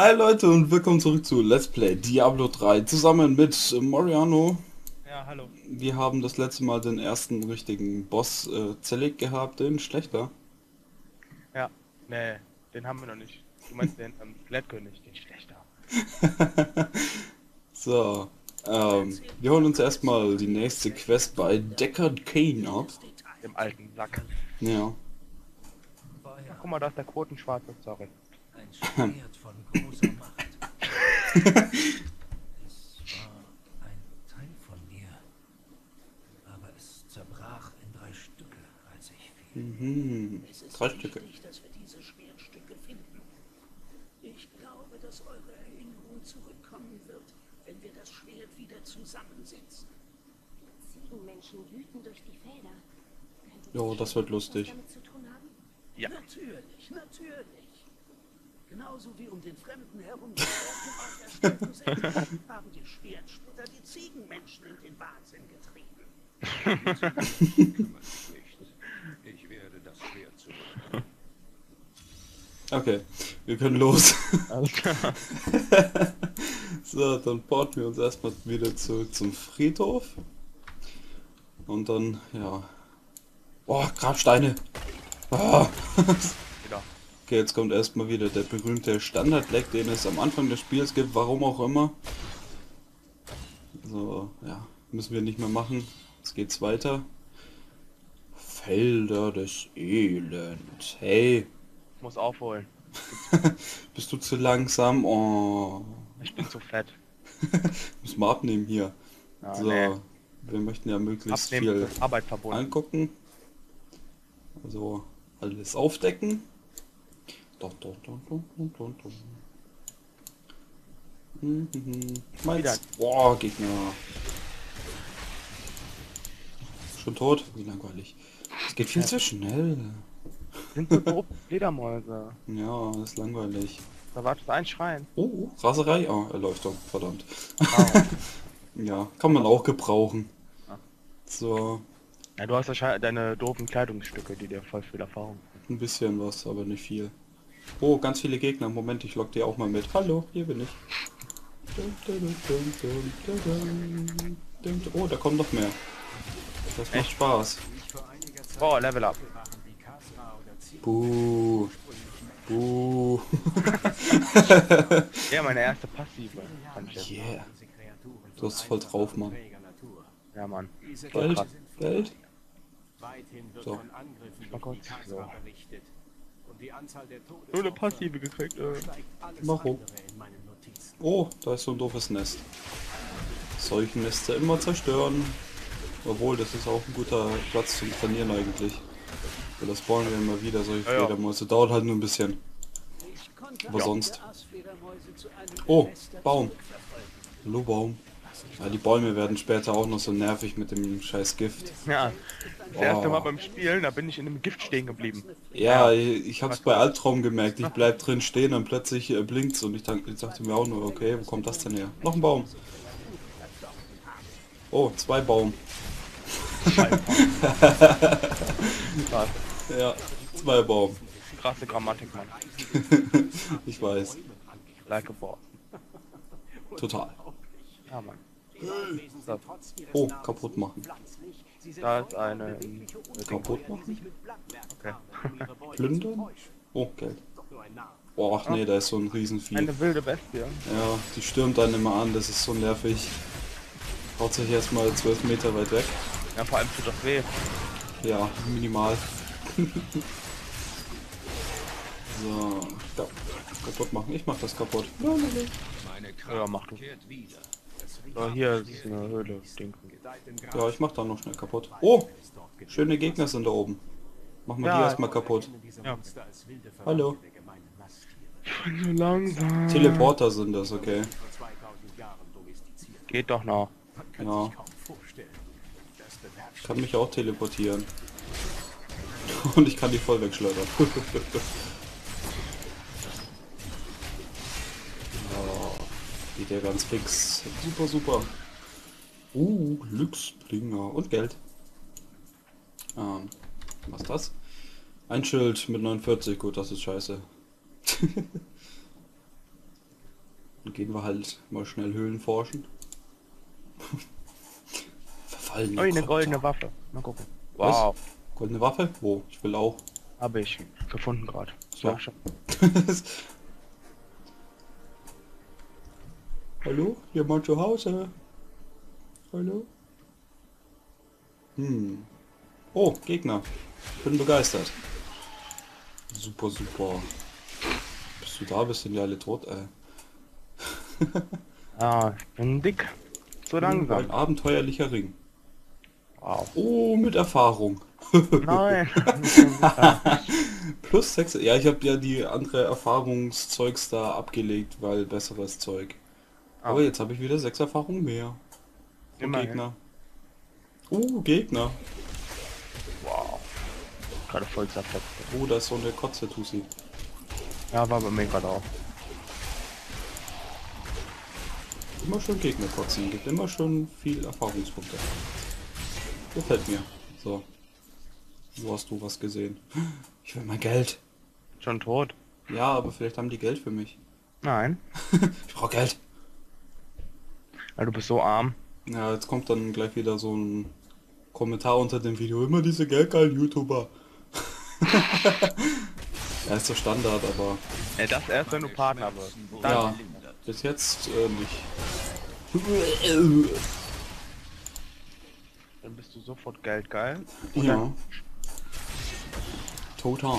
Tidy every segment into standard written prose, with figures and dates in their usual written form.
Hi Leute und willkommen zurück zu Let's Play Diablo 3 zusammen mit Mariano. Ja, hallo. Wir haben das letzte Mal den ersten richtigen Boss zerlegt gehabt, den Schlechter. Ja, ne, den haben wir noch nicht. Du meinst den Fleckkönig, den Schlechter. So, wir holen uns erstmal die nächste Quest bei Deckard Cain ab. Im alten Sack. Ja. Ach, guck mal, da ist der Quotenschwarze, sorry. Ein Schwert von großer Macht. Es war ein Teil von mir, aber es zerbrach in 3 Stücke, als ich fiel. Mhm. Es ist 3 Stücke. Wichtig, dass wir diese schweren Stücke finden. Ich glaube, dass eure Erinnerung zurückkommen wird, wenn wir das Schwert wieder zusammensetzen. Ziegenmenschen wüten durch die Felder. Jo, das wird lustig. Damit zu tun haben? Ja. Natürlich, natürlich. Genauso wie um den Fremden herum haben die Schwertsplitter die Ziegenmenschen in den Wahnsinn getrieben. Ich werde das Schwert zurück. Okay, wir können los. So, dann porten wir uns erstmal wieder zurück zum Friedhof. Und dann, ja. Oh, Grabsteine! Oh. Okay, jetzt kommt erstmal wieder der berühmte Standard-Lag, den es am Anfang des Spiels gibt, warum auch immer. So, ja, müssen wir nicht mehr machen. Jetzt geht's weiter. Felder des Elends. Hey. Ich muss aufholen. Bist du zu langsam? Oh. Ich bin zu fett. Muss mal abnehmen hier. Ja, so, nee. Wir möchten ja möglichst abnehmen, viel Arbeit verbunden. Angucken. Also, alles aufdecken. Meins. Boah, Gegner. Schon tot? Wie langweilig. Es geht viel zu schnell. Sind so grob Fledermäuse. Ja, das ist langweilig. Da wartet ein Schrein. Oh, Raserei. Ah, Erleuchtung, verdammt. Wow. Ja, kann man auch gebrauchen. So. Ja, du hast wahrscheinlich deine doofen Kleidungsstücke, die dir voll viel Erfahrung sind. Ein bisschen was, aber nicht viel. Oh, ganz viele Gegner. Moment, ich lock dir auch mal mit. Hallo, hier bin ich. Oh, da kommen noch mehr. Das macht Spaß. Oh, Level Up. Buh. Buh. Ja, meine erste Passive. Yeah. Du hast voll drauf, Mann. Ja, Mann. Geld, Geld. So. Mal kurz. So. Nur eine Passive gekriegt, Warum? Oh, da ist so ein doofes Nest. Solche Nester immer zerstören. Obwohl, das ist auch ein guter Platz zum Trainieren eigentlich. Weil das spawnen wir immer wieder, solche Fledermäuse. Dauert halt nur ein bisschen. Aber sonst. Oh, Baum. Hallo Baum. Ja, die Bäume werden später auch noch so nervig mit dem scheiß Gift. Ja, das erste Mal beim Spielen, da bin ich in einem Gift stehen geblieben. Ja, ich hab's bei Albtraum gemerkt, ich bleib drin stehen und plötzlich blinkt's und ich dachte mir auch nur, okay, wo kommt das denn her? Noch ein Baum. Oh, 2 Baum. Ja, 2 Baum. Krasse Grammatik, Mann. Ich weiß. Like a ball. Total. Ja, Mann. So. Oh, kaputt machen. Da ist eine... Kaputt machen? Okay. Plündern? Oh, Geld. Boah, nee, da ist so ein Riesenvieh. Eine wilde Bestie. Ja, die stürmt dann immer an, das ist so nervig. Haut sich erstmal 12 Meter weit weg. Ja, vor allem tut das weh. Ja, minimal. So, ja. Kaputt machen. Ich mach das kaputt. Ja, mach du. Oh, hier ist eine Höhle. Ja, ich mach da noch schnell kaputt. Oh! Schöne Gegner sind da oben. Machen wir die erstmal kaputt. Ja. Hallo. So langsam. Teleporter sind das, okay. Geht doch noch. Ja. Ich kann mich auch teleportieren. Und ich kann die voll wegschleudern. Geht ja ganz fix. Super, super. Glücksbringer. Und Geld. Was ist das? Ein Schild mit 49. Gut, das ist scheiße. Dann gehen wir halt mal schnell Höhlen forschen. Verfallen. Oh, eine goldene Waffe. Mal gucken. Wow. Was? Goldene Waffe? Wo? Ich will auch. Habe ich gefunden gerade. So. Ja, schon. Hallo? Jemand zu Hause? Hallo? Hm. Oh, Gegner. Ich bin begeistert. Super, super. Bist du da? Bist denn ja alle tot, ey. Ah, ich bin dick. So langsam. Ein abenteuerlicher Ring. Wow. Oh, mit Erfahrung. Nein. Plus 6. Ja, ich habe ja die andere Erfahrungszeugs da abgelegt, weil besseres Zeug. Ah. Aber jetzt habe ich wieder 6 Erfahrungen mehr. Und Gegner. Gegner. Wow. Gerade voll zerfetzt. Oh, da ist so eine Kotze Tussi. Ja, war bei mir gerade auch. Immer schon Gegner kotzen. Gibt immer schon viel Erfahrungspunkte. Gefällt mir. So. Wo hast du was gesehen? Ich will mein Geld. Schon tot. Ja, aber vielleicht haben die Geld für mich. Nein. Ich brauche Geld. Ja, du bist so arm. Ja, jetzt kommt dann gleich wieder so ein Kommentar unter dem Video. Immer diese geldgeilen YouTuber. Ja, ist so Standard, aber... Ja, das erst, wenn du Partner wirst. Ja, bis jetzt nicht. Dann bist du sofort geldgeil. Und ja. Dann... Total.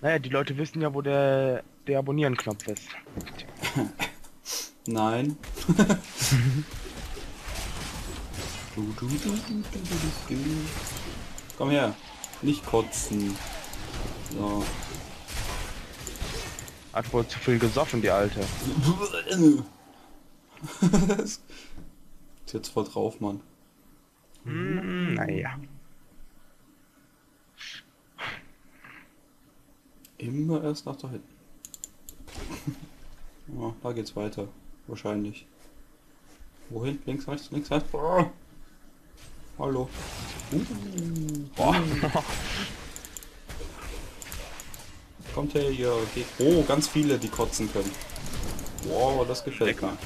Naja, die Leute wissen ja, wo der Abonnieren-Knopf ist. Nein. Komm her. Nicht kotzen. So. Hat wohl zu viel gesoffen, die Alte. Ist jetzt voll drauf, Mann. Naja. Immer erst nach da hinten. Oh, da geht's weiter. Wahrscheinlich. Wohin? Links, rechts, links, rechts. Oh. Hallo. Oh. Kommt her, ihr Gegner. Oh, ganz viele, die kotzen können. Wow, das gefällt mir.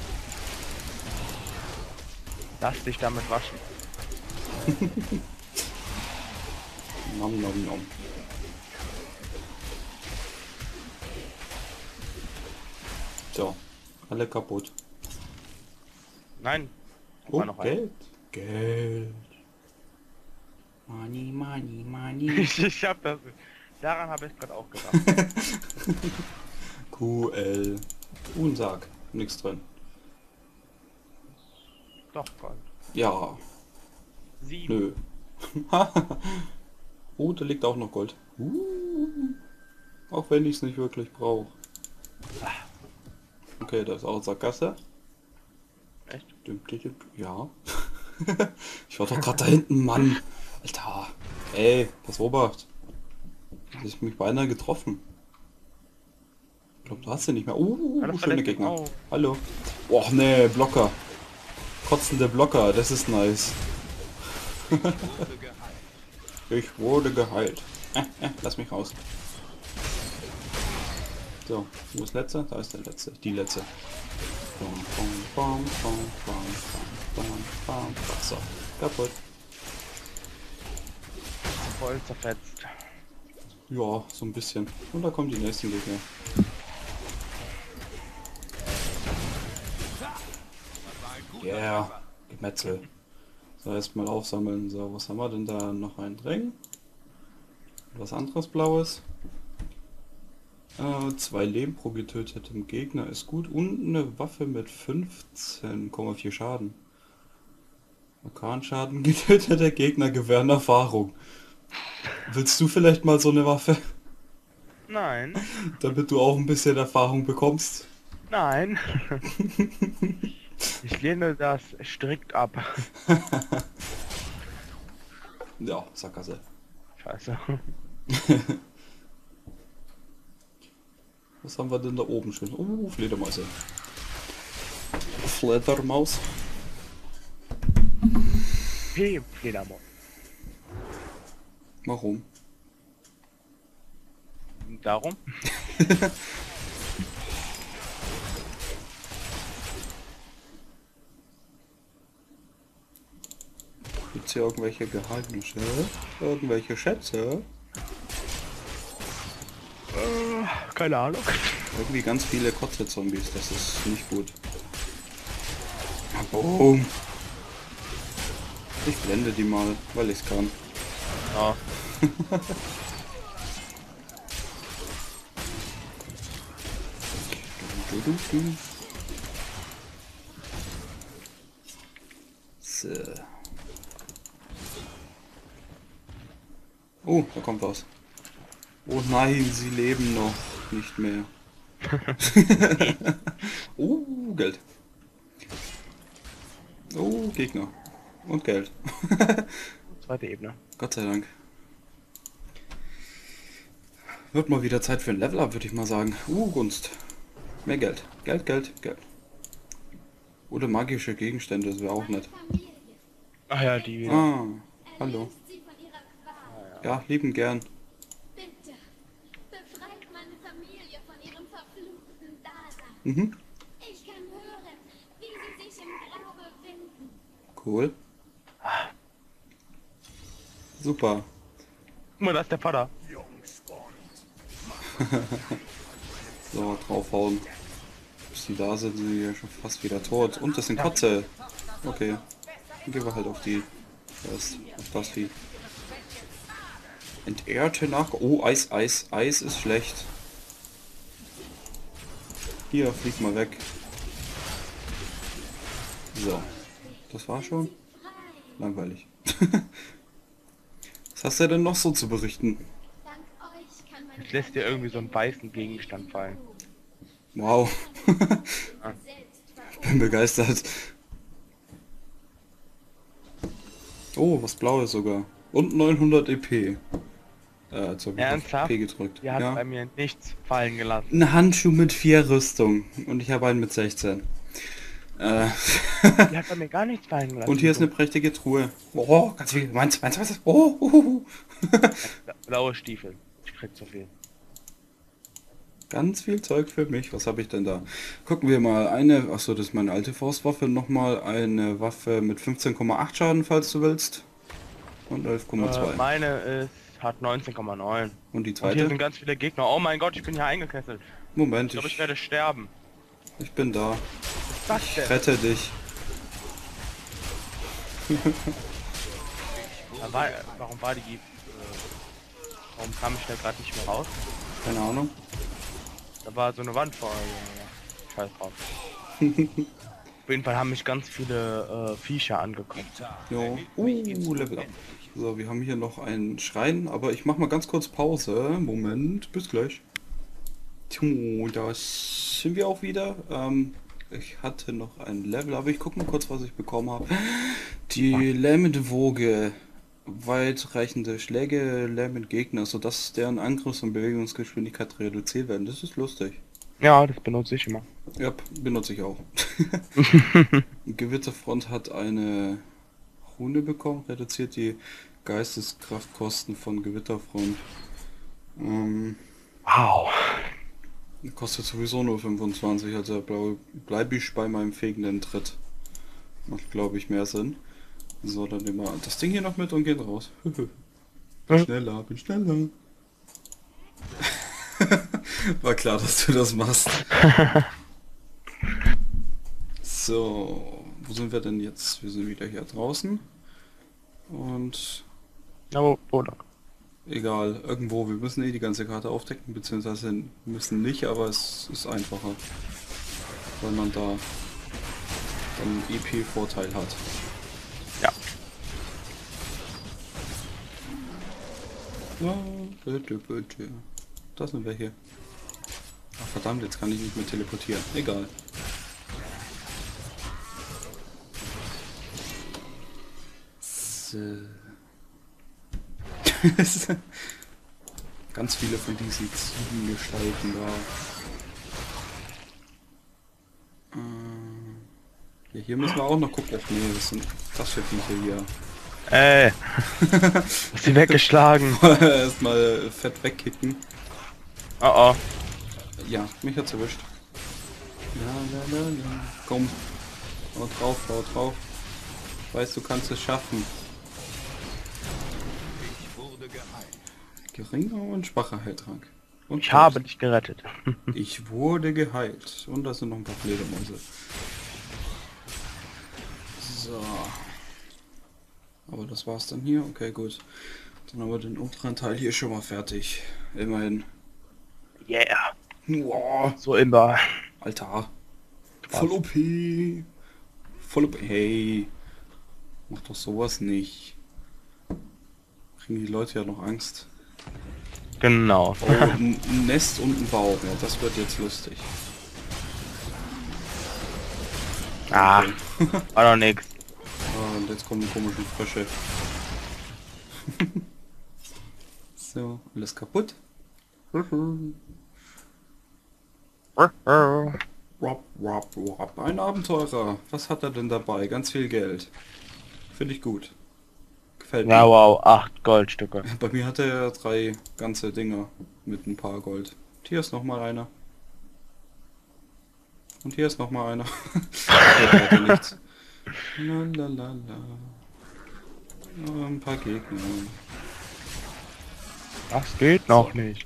Lass dich damit waschen. Nom, nom, nom. So, alle kaputt. Nein. Oh, noch Geld. Ein. Geld. Money, money, money. Ich hab das. Daran habe ich gerade auch gedacht. QL. Unsag. Nix drin. Doch, Gold. Ja. 7. Nö. Oh, da liegt auch noch Gold. Auch wenn ich es nicht wirklich brauche. Okay, da ist auch Sackgasse. Echt? Ja. Ich war doch gerade da hinten, Mann. Alter. Ey, pass Obacht. Hätte ich mich beinahe getroffen. Ich glaube, du hast sie nicht mehr. Schöne Gegner. Auch. Hallo. Och nee, Blocker. Kotzende Blocker, das ist nice. Ich wurde geheilt. Lass mich raus. So, wo ist letzte? Da ist der letzte. Die letzte. So, kaputt. Voll zerfetzt. Ja, so ein bisschen. Und da kommen die nächsten Gegner. Ja, yeah. Gemetzel. So, erstmal aufsammeln. So, was haben wir denn da? Noch ein Ring. Was anderes Blaues. 2 Leben pro getötetem Gegner ist gut und eine Waffe mit 15,4 Schaden. Orkanschaden, getöteter Gegner gewähren Erfahrung. Willst du vielleicht mal so eine Waffe? Nein. Damit du auch ein bisschen Erfahrung bekommst? Nein. Ich lehne das strikt ab. Ja, Sackgasse. Scheiße. Was haben wir denn da oben schön? Oh, Fledermäuse. Fledermaus. Hey, Fledermaus. Warum? darum. Gibt's hier irgendwelche Geheimnisse? Irgendwelche Schätze? Keine Ahnung. Irgendwie ganz viele Kotze-Zombies, das ist nicht gut. Boom. Ich blende die mal, weil ich es kann. Ja. So. Oh, da kommt was. Oh nein, sie leben noch nicht mehr. Oh, Geld. Oh, Gegner. Und Geld. Zweite Ebene. Gott sei Dank. Wird mal wieder Zeit für ein Level-Up, würde ich mal sagen. Gunst. Mehr Geld. Geld, Geld, Geld. Oder magische Gegenstände, das wäre auch nett. Ach ja, die wieder. Ah, hallo. Ja, lieben gern. Bitte, befreit meine Familie von ihrem verfluchten Dasein. Mhm. Ich kann hören, wie sie sich im Grabe winden. Cool. Super. Guck mal, da ist der Vater. So, draufhauen. Bis die da sind, sind die ja schon fast wieder tot. Und das sind Kotze. Okay. Dann gehen wir halt auf die. Auf das Vieh. Entehrte nach. Oh, Eis, Eis. Eis ist schlecht. Hier, flieg mal weg. So. Das war schon. Langweilig. Was hast du denn noch so zu berichten? Jetzt lässt dir irgendwie so einen weißen Gegenstand fallen. Wow. Bin begeistert. Oh, was Blaues sogar. Und 900 EP. Jetzt habe ich ernsthaft? EP gedrückt. Ihr habt bei mir nichts fallen gelassen. Ein Handschuh mit 4 Rüstung. Und ich habe einen mit 16. Die hat bei mir gar nichts fallen gelassen. Und hier ist eine prächtige Truhe. Oh, ganz viel. Meins. Oh, blaue Stiefel. Kriegt so viel. Ganz viel Zeug für mich. Was habe ich denn da? Gucken wir mal eine. Achso, das ist meine alte Faustwaffe. Nochmal eine Waffe mit 15,8 Schaden, falls du willst. Und 11,2. Meine ist, hat 19,9. Und die zweite? Und hier sind ganz viele Gegner. Oh mein Gott, ich bin hier eingekesselt. Moment. Ich glaube, ich werde sterben. Ich bin da. Was denn? Ich rette dich. Warum war die... Warum kam ich da gerade nicht mehr raus? Keine Ahnung. Da war so eine Wand vor. Scheiß drauf. Auf jeden Fall haben mich ganz viele Viecher angeguckt. Jo. Level up. So, wir haben hier noch einen Schrein, aber ich mach mal ganz kurz Pause. Moment, bis gleich. Tjo, da sind wir auch wieder. Ich hatte noch ein Level, aber ich guck mal kurz, was ich bekommen habe. Die Lähmende-Woge. Weitreichende Schläge lähmen Gegner, sodass deren Angriffs- und Bewegungsgeschwindigkeit reduziert werden. Das ist lustig. Ja, das benutze ich immer. Ja, benutze ich auch. Gewitterfront hat eine Rune bekommen, reduziert die Geisteskraftkosten von Gewitterfront. Wow. Kostet sowieso nur 25, also bleibe ich bei meinem fegenden Tritt. Macht, glaube ich, mehr Sinn. So, dann nehmen wir das Ding hier noch mit und gehen raus. bin schneller. War klar, dass du das machst. So, wo sind wir denn jetzt? Wir sind wieder hier draußen. Und... Ja, wo lang? Egal, irgendwo. Wir müssen eh die ganze Karte aufdecken, beziehungsweise müssen nicht, aber es ist einfacher. Weil man da einen EP-Vorteil hat. Bitte, bitte. Da sind wir hier. Ach, verdammt, jetzt kann ich nicht mehr teleportieren. Egal. So. Ganz viele von diesen Ziegengestalten da. Ja, hier müssen wir auch noch gucken. Ach nee, das sind Taschenviecher hier. Ey, hast die weggeschlagen. Erstmal fett wegkicken. Oh oh. Ja, mich hat's erwischt. La, la, la, la. Komm. Hau drauf, hau drauf. Ich weiß, du kannst es schaffen. Ich wurde geheilt. Geringer und schwacher Heiltrank. Und ich habe dich gerettet. Ich wurde geheilt. Und da sind noch ein paar Fledermäuse. So. Aber das war's dann hier. Okay, gut. Dann haben wir den unteren Teil hier schon mal fertig. Immerhin. Yeah. Wow. So immer. Alter. Voll OP. Voll OP. Hey. Mach doch sowas nicht. Kriegen die Leute ja noch Angst. Genau. Oh, ein Nest und ein Baum. Ja, das wird jetzt lustig. Ah. Okay. War doch nix. Ah, und jetzt kommen die komischen Frösche. So, alles kaputt. Rob, rob, rob. Ein Abenteurer. Was hat er denn dabei? Ganz viel Geld. Finde ich gut. Gefällt mir. Ja, wow, 8 Goldstücke. Bei mir hat er 3 ganze Dinger mit ein paar Gold. Und hier ist nochmal einer. Und hier ist nochmal einer. Lalalala. Ein paar Gegner. Das geht noch nicht.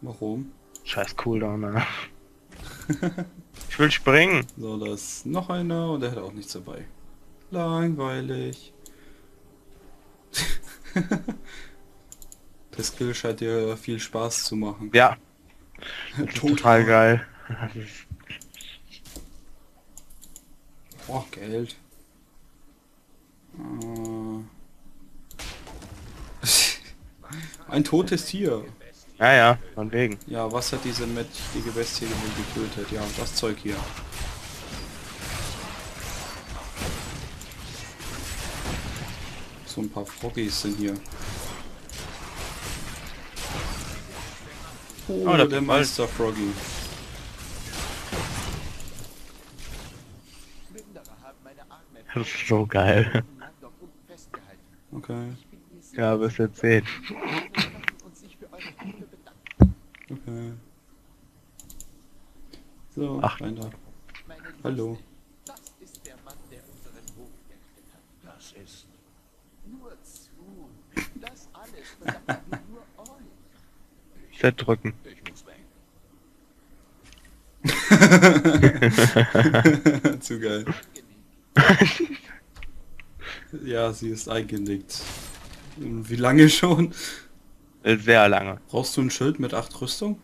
Warum? Scheiß Cooldown, Alter. Ich will springen. So, da ist noch einer und der hat auch nichts dabei. Langweilig. Das Skill scheint dir viel Spaß zu machen. Ja. Total geil. Boah, Geld. Ein totes Tier. Ja, ja, von wegen. Ja, was hat diese mächtige Bestie getötet? Ja, und das Zeug hier. So ein paar Froggys sind hier. Oh, oh, der Meister Froggy. Das ist so geil. Okay. Ja, bis jetzt 10. Okay. So, ach, einer. Hallo. Das ist der Mann, der unseren Hof gerettet hat. Das ist. Nur zu. Das alles verdankt nur euch. Verdrücken. Ich muss weg. Zu geil. Ja, sie ist eingenickt. Wie lange schon? Sehr lange. Brauchst du ein Schild mit 8 Rüstung?